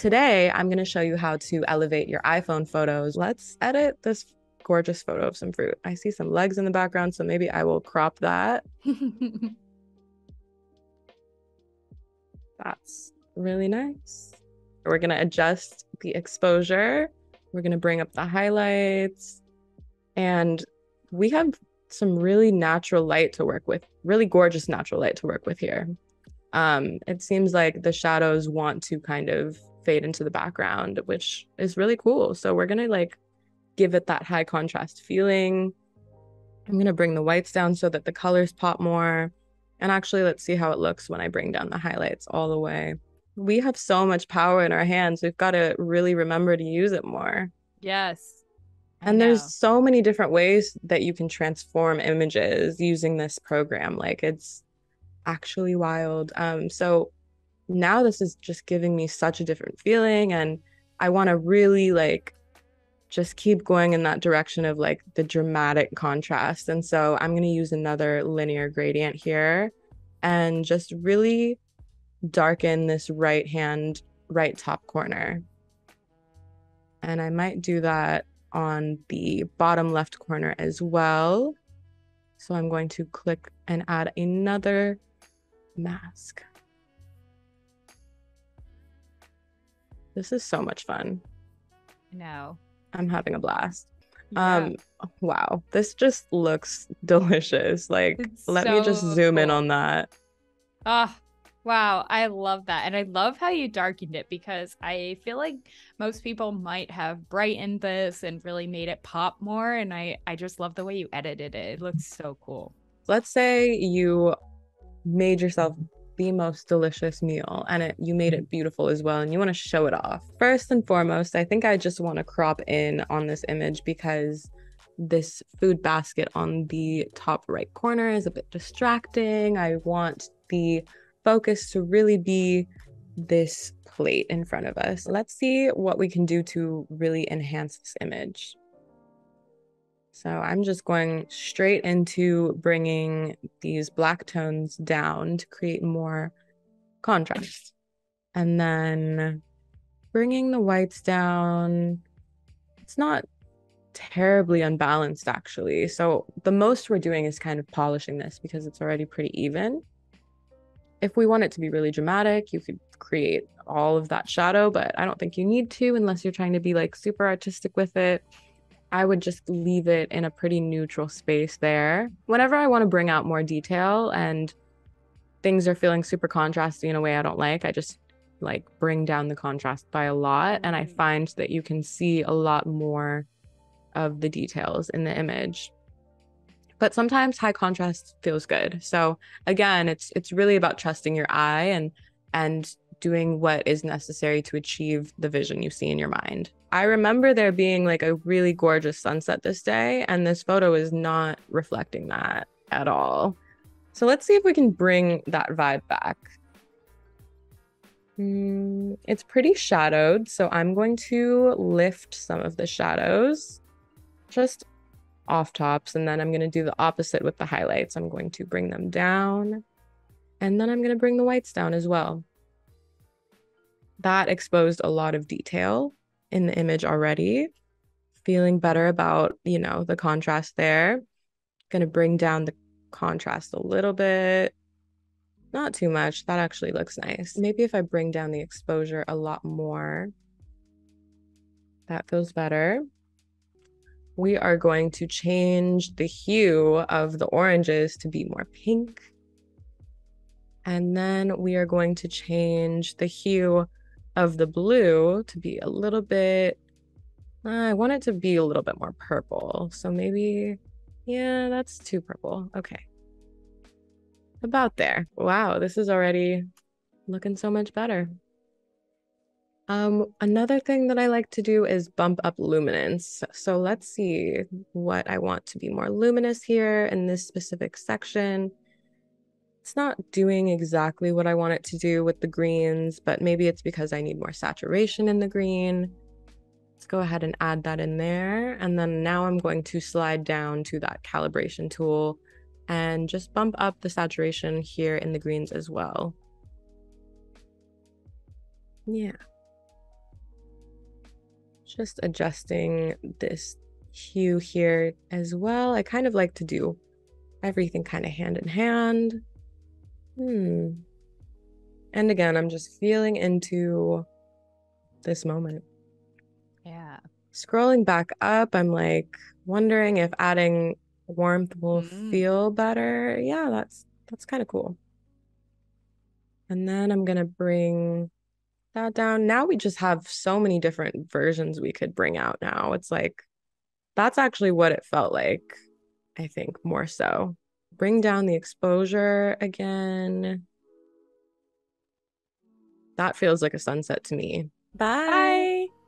Today, I'm going to show you how to elevate your iPhone photos. Let's edit this gorgeous photo of some fruit. I see some legs in the background, so maybe I will crop that. That's really nice. We're going to adjust the exposure. We're going to bring up the highlights. And we have some really natural light to work with, really gorgeous natural light to work with here. It seems like the shadows want to kind of fade into the background, which is really cool. So we're gonna like give it that high contrast feeling. I'm gonna bring the whites down so that the colors pop more. And actually, let's see how it looks when I bring down the highlights all the way. We have so much power in our hands. We've got to really remember to use it more. Yes. And there's so many different ways that you can transform images using this program. Like, it's actually wild. So now this is just giving me such a different feeling, and I want to really like just keep going in that direction of like the dramatic contrast. And so I'm going to use another linear gradient here and just really darken this right hand, right top corner. And I might do that on the bottom left corner as well. So I'm going to click and add another mask. This is so much fun. No, I'm having a blast. Yeah. Wow, this just looks delicious. Like, it's let me just zoom in on that. Ah. Wow, I love that. And I love how you darkened it, because I feel like most people might have brightened this and really made it pop more. And I just love the way you edited it. It looks so cool. Let's say you made yourself the most delicious meal, and you made it beautiful as well, and you want to show it off. First and foremost, I think I just want to crop in on this image because this food basket on the top right corner is a bit distracting. I want the focus to really be this plate in front of us. Let's see what we can do to really enhance this image. So I'm just going straight into bringing these black tones down to create more contrast. And then bringing the whites down. It's not terribly unbalanced, actually. So the most we're doing is kind of polishing this because it's already pretty even. If we want it to be really dramatic, you could create all of that shadow, but I don't think you need to unless you're trying to be like super artistic with it. I would just leave it in a pretty neutral space there. Whenever I want to bring out more detail and things are feeling super contrasty in a way I don't like, I just like bring down the contrast by a lot. And I find that you can see a lot more of the details in the image. But sometimes high contrast feels good. So again, it's really about trusting your eye and doing what is necessary to achieve the vision you see in your mind. I remember there being like a really gorgeous sunset this day, and this photo is not reflecting that at all. So let's see if we can bring that vibe back. It's pretty shadowed, so I'm going to lift some of the shadows. Just off tops, and then I'm going to do the opposite with the highlights. I'm going to bring them down, and then I'm going to bring the whites down as well. That exposed a lot of detail in the image already. Feeling better about, you know, the contrast there. Going to bring down the contrast a little bit. Not too much. That actually looks nice. Maybe if I bring down the exposure a lot more, that feels better. We are going to change the hue of the oranges to be more pink. And then we are going to change the hue of the blue to be a little bit, I want it to be a little bit more purple. So maybe, yeah, that's too purple. Okay. About there. Wow, this is already looking so much better. Another thing that I like to do is bump up luminance. So let's see what I want to be more luminous here in this specific section. It's not doing exactly what I want it to do with the greens, but maybe it's because I need more saturation in the green. Let's go ahead and add that in there. And then now I'm going to slide down to that calibration tool and just bump up the saturation here in the greens as well. Yeah. Just adjusting this hue here as well. I kind of like to do everything kind of hand in hand. And again, I'm just feeling into this moment. Yeah. Scrolling back up, I'm like wondering if adding warmth will feel better. Yeah, that's kind of cool. And then I'm going to bring that down. Now we just have so many different versions we could bring out now. It's like, that's actually what it felt like, I think, more so. Bring down the exposure again. That feels like a sunset to me. Bye. Bye.